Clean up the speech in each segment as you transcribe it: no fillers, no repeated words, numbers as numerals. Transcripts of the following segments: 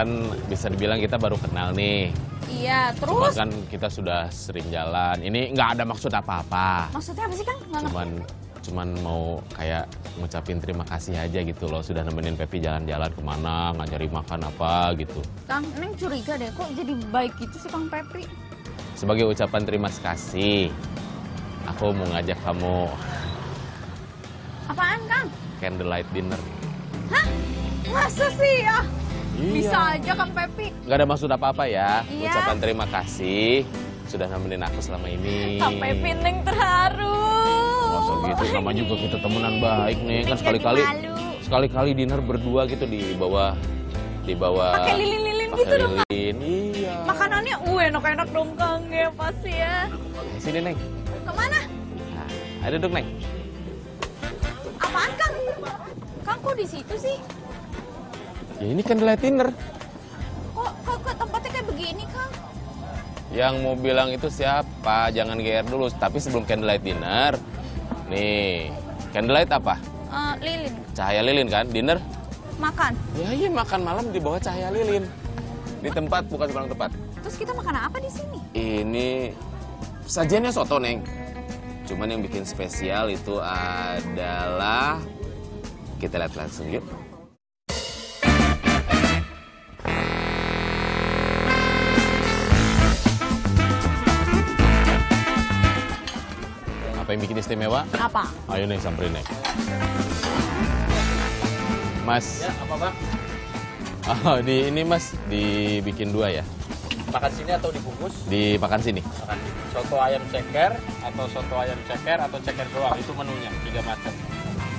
kan bisa dibilang kita baru kenal nih. Iya, terus? Cuma kan kita sudah sering jalan. Ini nggak ada maksud apa-apa. Maksudnya apa sih, Kang? Cuman mau kayak ngucapin terima kasih aja gitu loh. Sudah nemenin Pepi jalan-jalan kemana, nggak nyari makan apa gitu. Kang, Neng curiga deh, kok jadi baik gitu sih Kang Pepi? Sebagai ucapan terima kasih, aku mau ngajak kamu. Apaan, Kang? Candlelight dinner. Hah? Masa sih ya? Iya. Bisa aja Kang Pepi. Gak ada maksud apa-apa ya. Iya. Ucapan terima kasih sudah nemenin aku selama ini. Kang Pepi, Neng terharu. Masa gitu, sama juga kita temenan baik nih. Kan sekali-kali dinner berdua gitu di bawah. Pakai lilin-lilin gitu dong, Kang. Iya. Makanannya enak-enak dong, Kang. Ya pasti ya. Sini, Neng. Kemana? Nah, ada duduk, Neng. Apaan, Kang? Kang, kok di situ sih? Ya ini candlelight dinner. Kok tempatnya kayak begini, Kang? Yang mau bilang itu siapa? Jangan GR dulu. Tapi sebelum candlelight dinner, nih, candlelight apa? Lilin. Cahaya lilin kan? Dinner? Makan. Ya iya, makan malam di bawah cahaya lilin. Di tempat, bukan sembarang tempat. Terus kita makan apa di sini? Ini sajiannya soto, Neng. Cuman yang bikin spesial itu adalah, kita lihat langsung yuk. Apa yang bikin istimewa? Apa? Ayo Neng, samperin Neng. Mas. Ya, apa Bang? Oh, ini Mas dibikin dua ya? Makan sini atau dibungkus? Dimakan sini. Makan soto ayam ceker atau ceker doang, itu menunya 3 macam.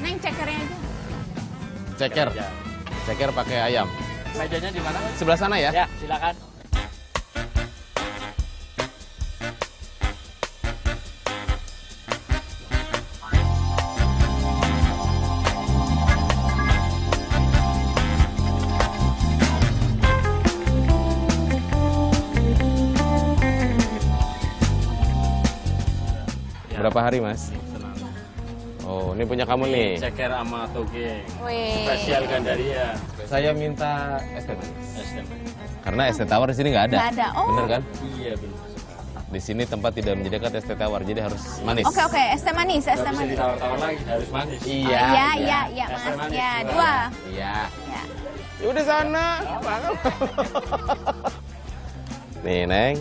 Neng cekernya aja. Ceker. Ceker pakai ayam. Mejanya di mana? Sebelah sana ya? Ya, silakan. Berapa hari, Mas? Oh, ini punya kamu nih. Ceker sama toge. Spesial Gandaria. Saya minta es teh manis. Karena es teh tawar di sini nggak ada. Nggak ada. Oh. Bener kan? Iya, bener. Di sini tempat tidak menyediakan es teh tawar, jadi harus manis. Oke, es teh manis, es teh manis. Bisa ditawar-tawar lagi, harus manis. Iya. Oh, iya, Mas. Iya, 2. Iya. Ya. Ya udah sana. Nih, Neng.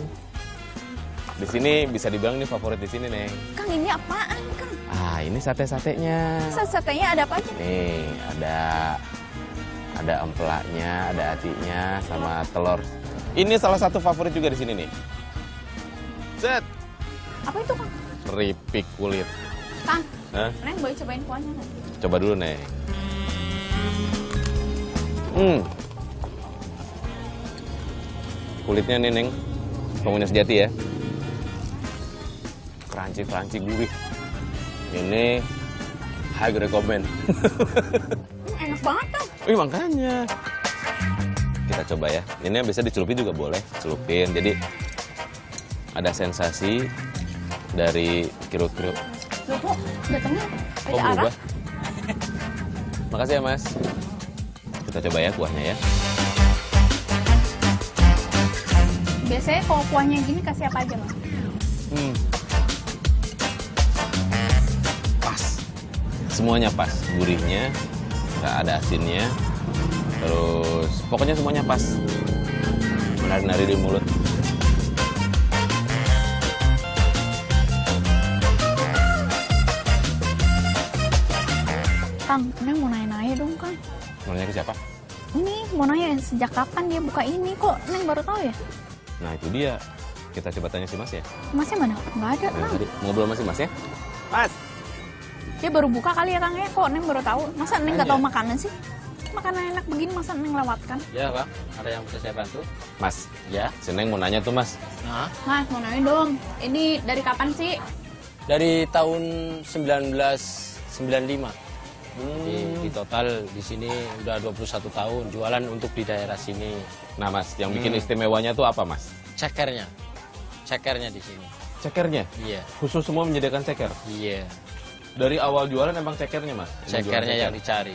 Di sini bisa dibilang ini favorit di sini, Neng. Kang, ini apaan, Kang? Ah, ini sate-satenya. Sate-satenya ada apa aja? Nih, ada emplaknya, ada atinya, sama telur. Ini salah satu favorit juga di sini nih. Set. Apa itu, Kang? Keripik kulit. Kang, Neng boleh cobain kuahnya nanti. Coba dulu, Neng. Kulitnya nih, Neng. Pengguna sejati ya. Crunchy gurih. Ini high recommend. Enak banget tuh. Wih, makanya. Kita coba ya. Ini yang bisa dicelupin juga boleh. Celupin. Jadi ada sensasi dari kiruk-kiruk. Loh kok datangnya beda arah? Makasih ya, Mas. Kita coba ya kuahnya ya. Biasanya kalau kuahnya gini kasih apa aja, Mas? Semuanya pas, gurihnya, nggak ada asinnya, terus pokoknya semuanya pas, menari-nari di mulut. Kang, Neng mau nanya-nanya dong, Kang. Mau nanya ke siapa? Ini mau nanya sejak kapan dia buka ini, kok Neng baru tahu ya? Nah itu dia, kita coba tanya si Mas ya. Masnya mana? Nggak ada, Kang. Ngobrol sama si Mas ya? Mas! Dia baru buka kali ya, Kang, ya? Kok Neng baru tahu? Masa Neng nggak tahu makanan sih? Makanan enak begini masa Neng lewatkan? Ya, Bang. Ada yang bisa saya bantu? Mas. Ya? Si Neng mau nanya tuh, Mas. Nah. Mas, mau nanya dong. Ini dari kapan sih? Dari tahun 1995. Di total di sini udah 21 tahun jualan untuk di daerah sini. Nah, Mas, yang bikin istimewanya tuh apa, Mas? Cekernya. Cekernya di sini. Cekernya? Iya. Khusus semua menyediakan ceker? Iya. Dari awal jualan emang cekernya, Mas? Cekernya yang dicari.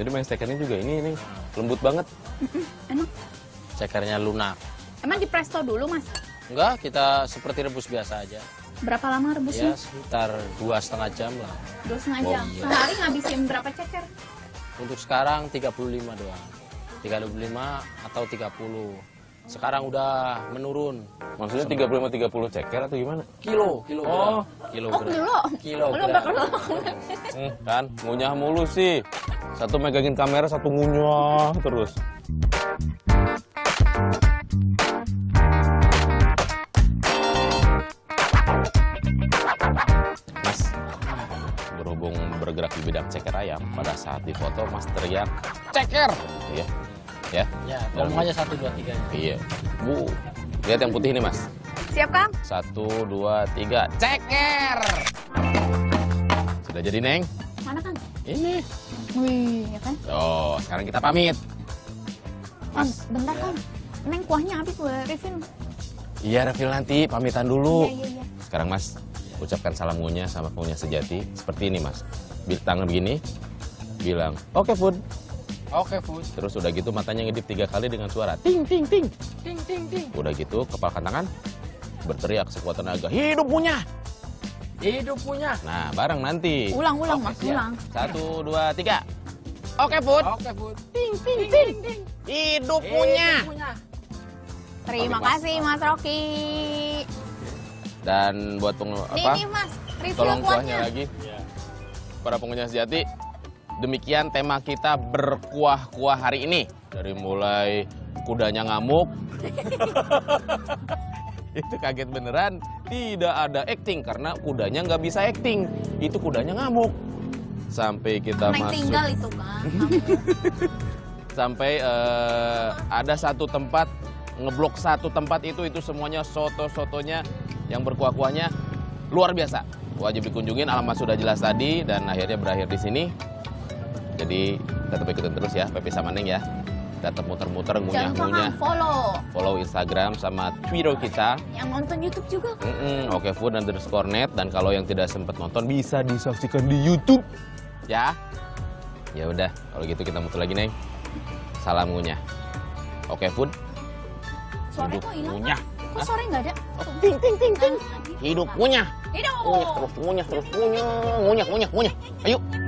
Jadi main cekernya juga ini lembut banget. Enak. Cekernya lunak. Emang di presto dulu, Mas? Enggak, kita seperti rebus biasa aja. Berapa lama rebusnya? Ya, sekitar 2,5 jam lah. 2,5 jam? Iya. Sehari ngabisin berapa ceker? Untuk sekarang 35 doang. 35 atau 30. Sekarang udah menurun. Maksudnya 35-30 ceker atau gimana? Kilo. Oh, kilo. Kan, ngunyah mulu sih. Satu megangin kamera, satu ngunyah terus. Mas, berhubung bergerak di bidang ceker ayam, pada saat difoto Mas teriak, ceker! Iya. Ya, ngomong aja 1, 2, 3. Iya. Bu, lihat yang putih ini, Mas. Siap, Kang? 1, 2, 3, ceker! Sudah jadi, Neng? Mana, Kang? Ini. Wih, ya kan? Oh, sekarang kita pamit. Mas. Bentar, Kang. Neng, kuahnya habis gue refill. Iya, refill nanti. Pamitan dulu. Iya. Sekarang, Mas, ucapkan salam ngunyah sama pengunyah sejati. Seperti ini, Mas. Tangan begini, bilang, "Oke, Food." Oke, Food. Terus udah gitu matanya ngedip 3 kali dengan suara ting ting ting ting ting ting. Udah gitu kepalkan tangan berteriak sekuat tenaga, hidup punya, hidup punya. Nah, bareng nanti. Ulang, Mas, ulang. 1, 2, 3. Oke, Food. Oke, Food. Ting ting ting ting. Hidup punya. Terima kasih, Mas Rocky. Dan buat ini, Mas, review kuahnya lagi. Para pengunyah sejati. Demikian tema kita berkuah-kuah hari ini. Dari mulai kudanya ngamuk. Itu kaget beneran. Tidak ada acting karena kudanya nggak bisa acting. Itu kudanya ngamuk. Sampai kita masuk. Tinggal itu, Bang. Sampai ada satu tempat ngeblok satu tempat itu semuanya soto-sotonya yang berkuah-kuahnya luar biasa. Wajib dikunjungin, alamat sudah jelas tadi dan akhirnya berakhir di sini. Jadi tetap ikutin terus ya, Pepi sama Neng ya. Tetap muter-muter, ngunyah-ngunyah. Follow Instagram sama Twitter kita. Yang nonton YouTube juga kan? Oke Food _net. Dan kalau yang tidak sempat nonton bisa disaksikan di YouTube. Ya. Ya udah, kalau gitu kita muter lagi, Neng. Salam ngunyah. Oke Food. Suara kok hilang? Kok sore nggak ada? Ting ting ting ting. Hidup ngunyah. Hidup. Ngunyah terus ngunyah. Ayo.